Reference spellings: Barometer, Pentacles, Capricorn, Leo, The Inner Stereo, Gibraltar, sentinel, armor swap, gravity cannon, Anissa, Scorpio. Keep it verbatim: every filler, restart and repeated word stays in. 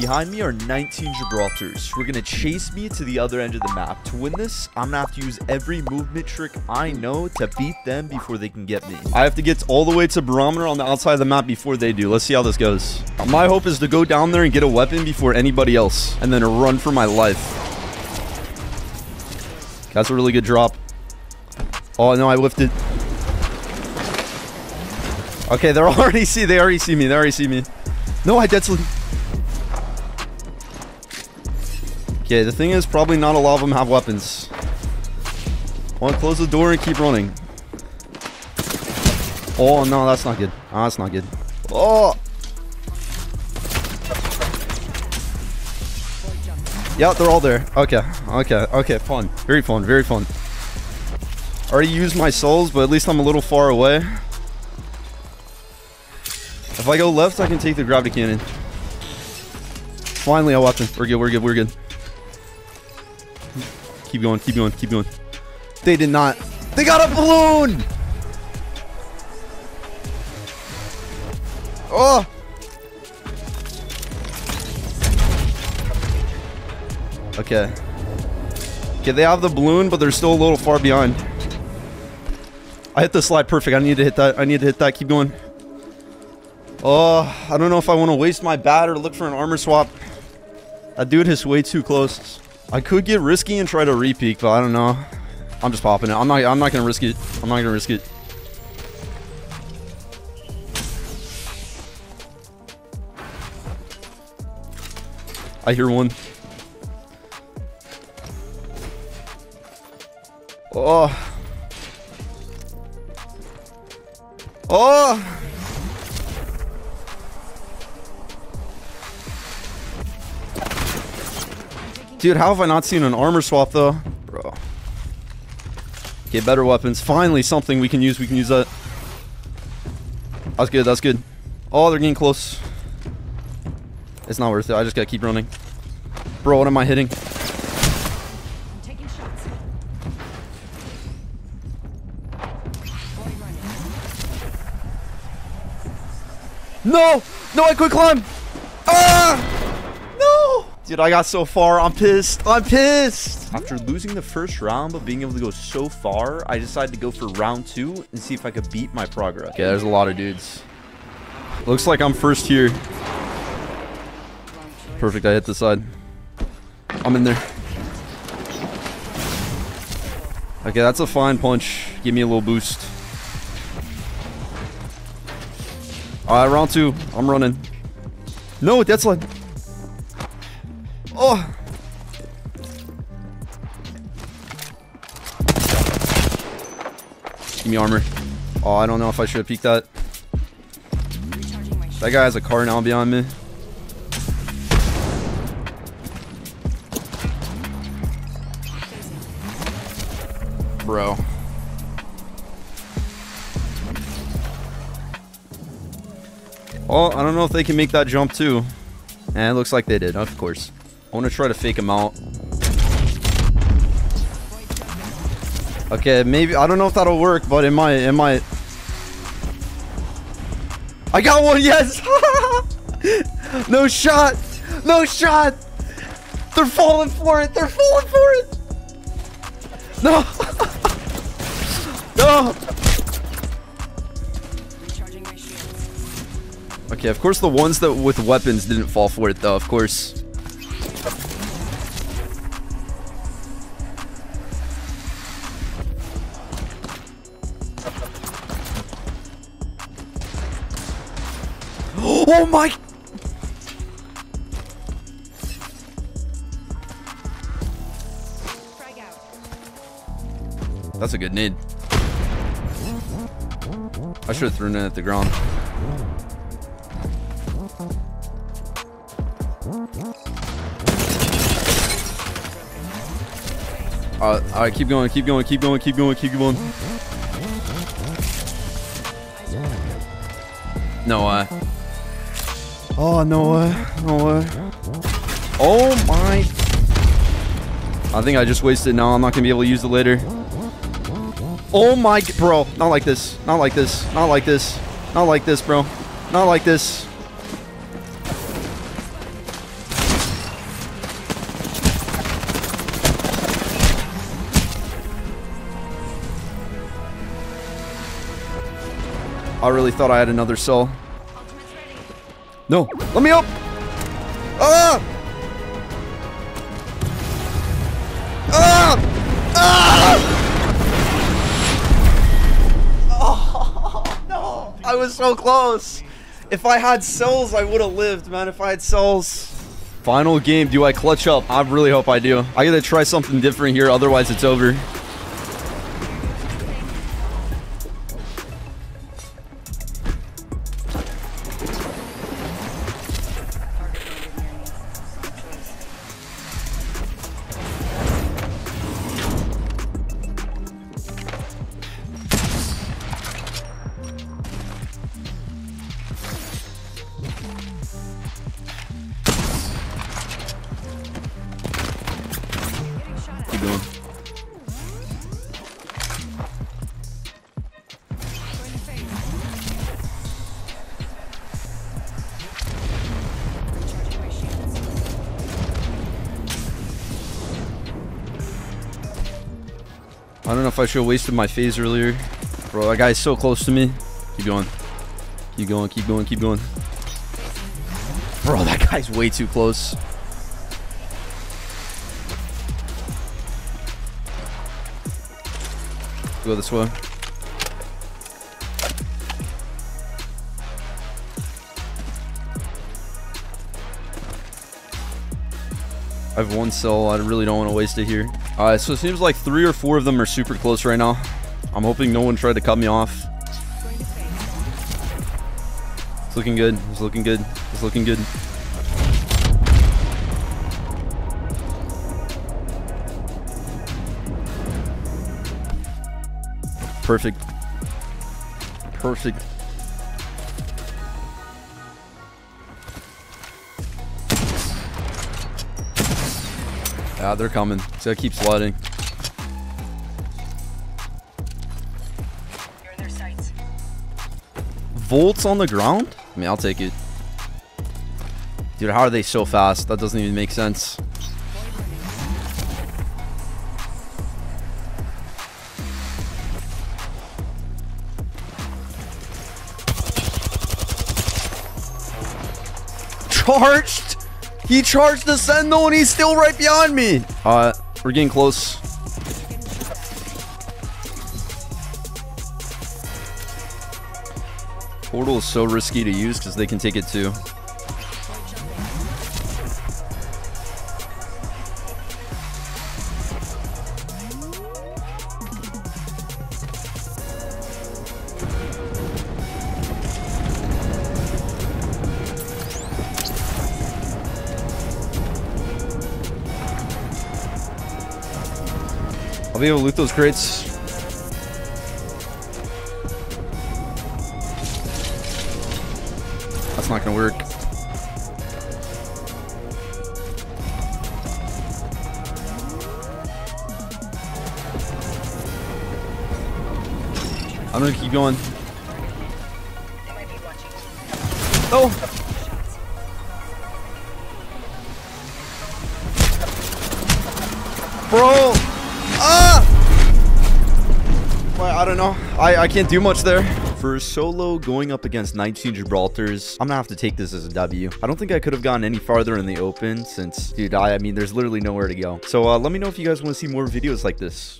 behind me are nineteen Gibraltars who are going to chase me to the other end of the map. To win this, I'm going to have to use every movement trick I know to beat them before they can get me. I have to get all the way to Barometer on the outside of the map before they do. Let's see how this goes. My hope is to go down there and get a weapon before anybody else, and then run for my life. That's a really good drop. Oh, no, I lifted. Okay, they're already see. They already see me. They already see me. No, I dead sleep. Okay, the thing is, probably not a lot of them have weapons. I want to close the door and keep running. Oh, no, that's not good. Oh, that's not good. Oh! Yeah, they're all there. Okay, okay, okay, fun. Very fun, very fun. I already used my souls, but at least I'm a little far away. If I go left, I can take the gravity cannon. Finally, I watch him. We're good, we're good, we're good. Keep going, keep going, keep going. They did not. They got a balloon! Oh! Okay. Okay, they have the balloon, but they're still a little far behind. I hit the slide perfect. I need to hit that. I need to hit that. Keep going. Oh, I don't know if I want to waste my bat or look for an armor swap. That dude is way too close. I could get risky and try to re-peek, but I don't know. I'm just popping it. I'm not I'm not gonna risk it. I'm not gonna risk it. I hear one. Oh. Oh. Dude, how have I not seen an armor swap though? Bro. Get better weapons. Finally, something we can use. We can use that. That's good. That's good. Oh, they're getting close. It's not worth it. I just gotta keep running. Bro, what am I hitting? No! No, I quick climb! Ah! No! Dude, I got so far. I'm pissed. I'm pissed! After losing the first round, but being able to go so far, I decided to go for round two and see if I could beat my progress. Okay, there's a lot of dudes. Looks like I'm first here. Perfect, I hit the side. I'm in there. Okay, that's a fine punch. Give me a little boost. All right, round two. I'm running. No, dead slide. Oh. Give me armor. Oh, I don't know if I should peek that. That guy has a car now behind me. Bro. Oh, I don't know if they can make that jump too. And it looks like they did, of course. I want to try to fake him out. Okay, maybe. I don't know if that'll work, but it might. It might. I got one, yes! No shot! No shot! They're falling for it! They're falling for it! No! No! Okay, of course the ones that with weapons didn't fall for it though, of course. Oh my! That's a good nade. I should have thrown it at the ground. Uh, all right, keep going, keep going, keep going, keep going, keep going. No way. Uh, oh, no way. Uh, no way. Uh. Oh, my. I think I just wasted. No, I'm not going to be able to use it later. Oh, my. Bro, not like this. Not like this. Not like this. Not like this, bro. Not like this. I really thought I had another soul. No, let me up! Ah! Ah! Ah! Oh, no! I was so close! If I had souls, I would have lived, man, if I had souls. Final game, do I clutch up? I really hope I do. I gotta try something different here, otherwise it's over. I don't know if I should have wasted my phase earlier. Bro, that guy's so close to me. Keep going. Keep going, keep going, keep going. Bro, that guy's way too close. Go this way. I have one cell. I really don't want to waste it here. Alright, so it seems like three or four of them are super close right now. I'm hoping no one tried to cut me off. It's looking good. It's looking good. It's looking good. Perfect. Perfect. Ah, they're coming. So I keep sliding. You're in their sights. Volts on the ground? I mean, I'll take it. Dude, how are they so fast? That doesn't even make sense. Charged! He charged the sentinel and he's still right behind me. Uh, we're getting close. Portal is so risky to use because they can take it too. I'll be able to loot those crates. That's not gonna work. I'm gonna keep going. Oh! Bro! I don't know. I, I can't do much there. For solo going up against nineteen Gibraltars, I'm gonna have to take this as a W. I don't think I could have gone any farther in the open since, dude, I, I mean, there's literally nowhere to go. So uh, let me know if you guys want to see more videos like this.